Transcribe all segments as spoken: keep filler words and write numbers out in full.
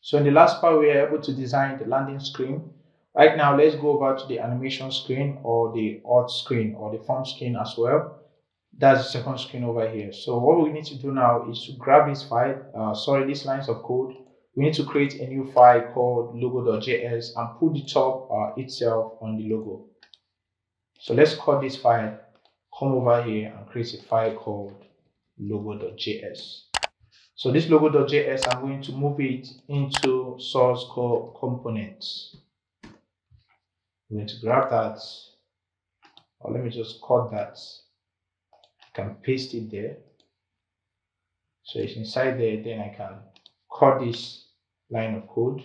So in the last part, we were able to design the landing screen. Right now, let's go over to the animation screen or the auth screen or the form screen as well. That's the second screen over here. So what we need to do now is to grab this file, uh, sorry, these lines of code. We need to create a new file called logo dot J S and put the top uh, itself on the logo. So let's call this file, come over here and create a file called logo dot J S. So this logo dot J S, I'm going to move it into source code components. I'm going to grab that, or let me just cut that. I can paste it there. So it's inside there, then I can cut this line of code.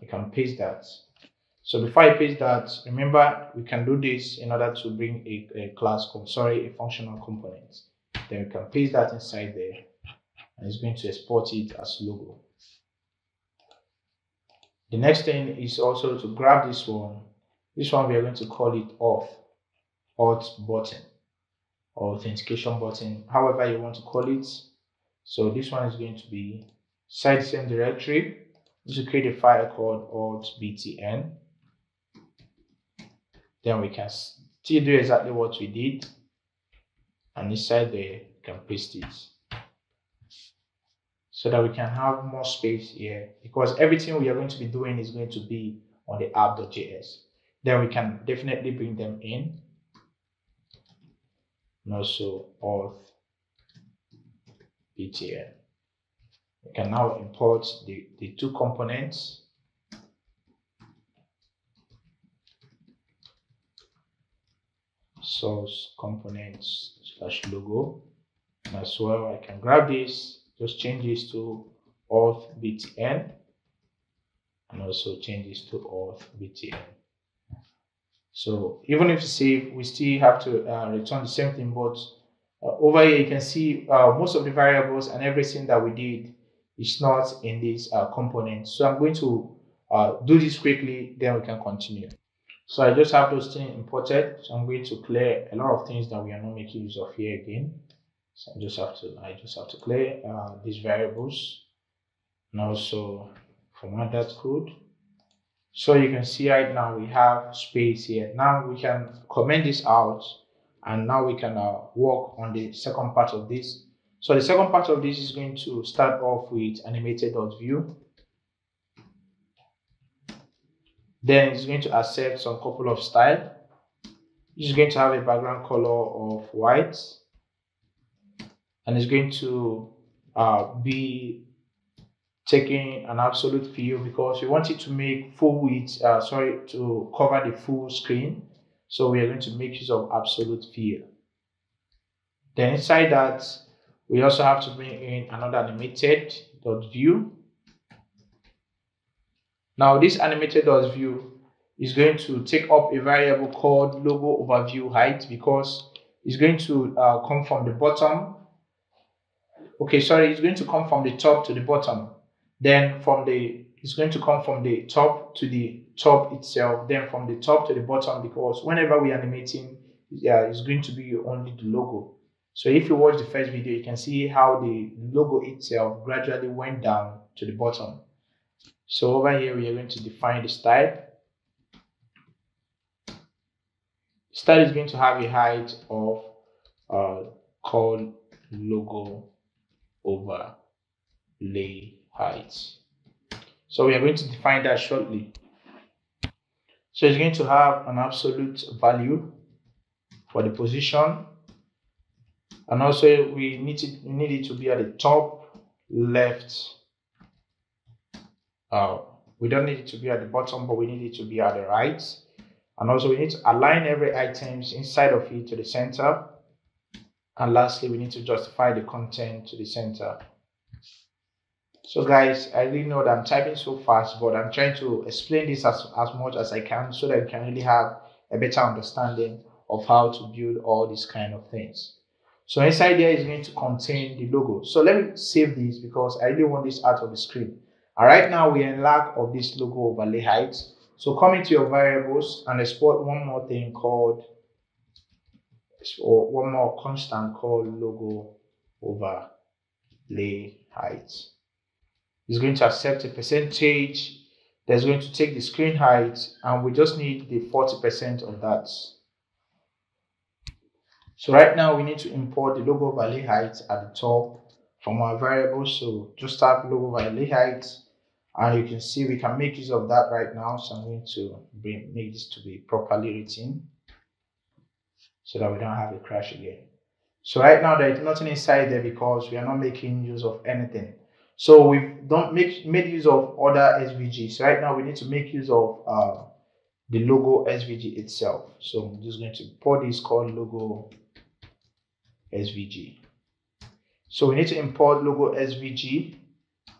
I can paste that. So before I paste that, remember we can do this in order to bring a, a class, called, sorry, a functional component. Then we can paste that inside there, and it's going to export it as logo. The next thing is also to grab this one. This one we are going to call it auth, auth button, or authentication button, however you want to call it. So this one is going to be inside the same directory. Let's create a file called alt B T N. Then we can still do exactly what we did. And inside there, you can paste it. So that we can have more space here. Because everything we are going to be doing is going to be on the app dot J S. Then we can definitely bring them in. And also auth B T N. We can now import the, the two components. Source components slash logo. And as well, I can grab this, just change this to auth B T N. And also change this to auth B T N. So even if you save, we still have to uh, return the same thing, but uh, over here you can see uh, most of the variables and everything that we did is not in this uh, component. So I'm going to uh, do this quickly, then we can continue. So I just have those things imported. So I'm going to clear a lot of things that we are not making use of here again. So I just have to, I just have to clear uh, these variables and also format that code. So you can see right now we have space here. Now we can comment this out, and now we can uh, work on the second part of this. So the second part of this is going to start off with animated dot view. Then it's going to accept some couple of style. It's going to have a background color of white, and it's going to uh, be taking an absolute view because we want it to make full width, uh, sorry, to cover the full screen. So we are going to make use of absolute view. Then inside that, we also have to bring in another animated dot view. Now this animated dot view is going to take up a variable called logo overview height because it's going to uh, come from the bottom. Okay, sorry, it's going to come from the top to the bottom. Then from the, it's going to come from the top to the top itself. Then from the top to the bottom, because whenever we're animating, yeah, it's going to be only the logo. So if you watch the first video, you can see how the logo itself gradually went down to the bottom. So over here, we are going to define the style. Style is going to have a height of uh, called logo overlay height. So we are going to define that shortly. So it's going to have an absolute value for the position. And also we need it, we need it to be at the top left. Uh, we don't need it to be at the bottom, but we need it to be at the right. And also we need to align every items inside of it to the center. And lastly, we need to justify the content to the center. So guys, I really know that I'm typing so fast, but I'm trying to explain this as, as much as I can so that you can really have a better understanding of how to build all these kind of things. So inside there is going to contain the logo. So let me save this because I really want this out of the screen. And right now we are in lack of this logo overlay height. So come into your variables and export one more thing called, or one more constant called logo overlay height. It's going to accept a percentage that's going to take the screen height, and we just need the forty percent of that. So right now we need to import the logo overlay height at the top from our variable. So just type logo overlay height, and you can see we can make use of that right now. So I'm going to bring, make this to be properly written so that we don't have a crash again. So right now there is nothing inside there because we are not making use of anything. So we've done make made use of other S V Gs. Right now we need to make use of uh, the logo S V G itself. So I'm just going to import this called logo S V G. So we need to import logo S V G.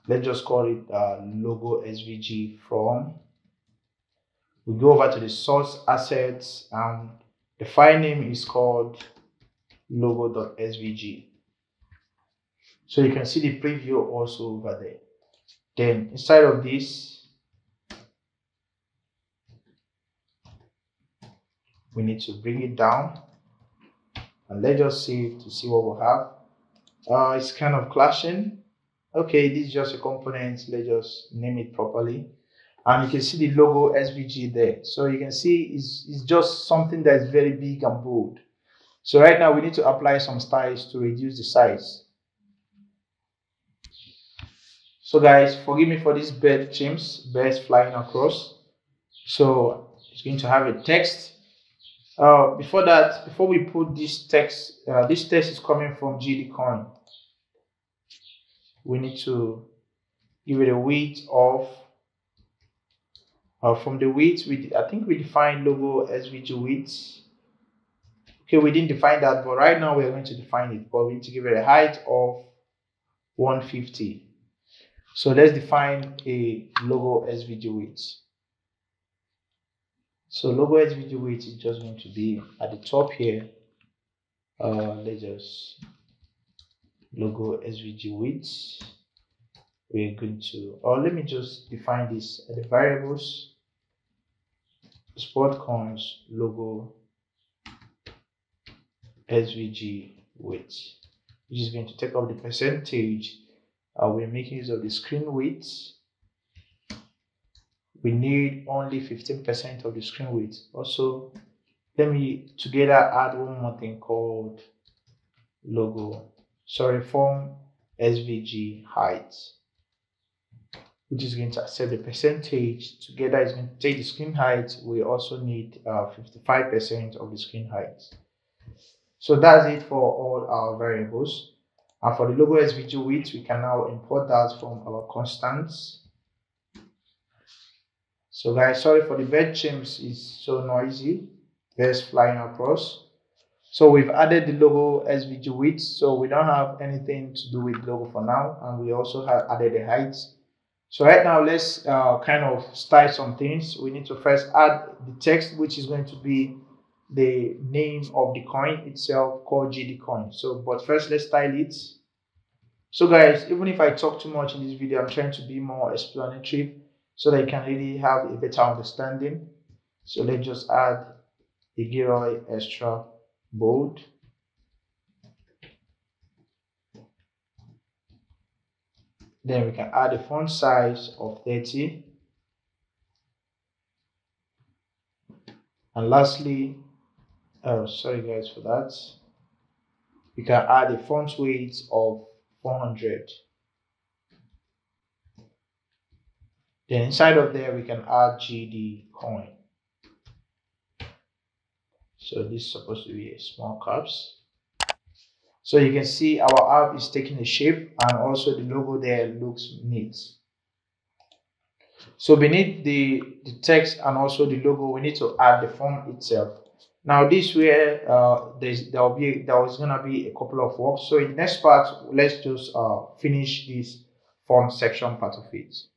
Let's just call it uh, logo S V G from. We go over to the source assets, and the file name is called logo.svg. So you can see the preview also over there. Then inside of this, we need to bring it down, and let's just see to see what we have. Uh, it's kind of clashing. Okay, this is just a component. Let's just name it properly, and you can see the logo S V G there. So you can see it's, it's just something that is very big and bold. So right now we need to apply some styles to reduce the size. So guys, forgive me for these bird chimps, birds flying across. So it's going to have a text. Uh, before that, before we put this text, uh, this text is coming from G D Coin. We need to give it a width of, uh, from the width, we, I think we define logo S V G width. Okay, we didn't define that, but right now we are going to define it. But we need to give it a height of one fifty. So let's define a logo S V G width. So logo S V G width is just going to be at the top here. Uh, let's just logo S V G width. We're going to, or let me just define this at the variables. Spot cons logo S V G width, which is going to take up the percentage. Uh, we're making use of the screen width. We need only fifteen percent of the screen width. Also, let me together add one more thing called logo, sorry, form S V G height, which is going to accept the percentage. Together is going to take the screen height. We also need uh, fifty-five percent of the screen height. So that's it for all our variables. And for the logo S V G width, we can now import that from our constants. So guys, sorry for the bird chimps, it's so noisy. Birds flying across. So we've added the logo S V G width, so we don't have anything to do with logo for now. And we also have added the height. So right now, let's uh, kind of style some things. We need to first add the text, which is going to be the name of the coin itself, called G D Coin. So but first let's style it. So guys, even if I talk too much in this video, I'm trying to be more explanatory so that you can really have a better understanding. So let's just add the Gilroy Extra Bold. Then we can add a font size of thirty, and lastly, oh, sorry guys for that. You can add a font weight of four hundred. Then inside of there, we can add G D Coin. So this is supposed to be a small caps. So you can see our app is taking a shape, and also the logo there looks neat. So beneath the, the text and also the logo, we need to add the form itself. Now this way, uh, there's, there will be there was gonna be a couple of works. So in the next part, let's just uh, finish this form section part of it.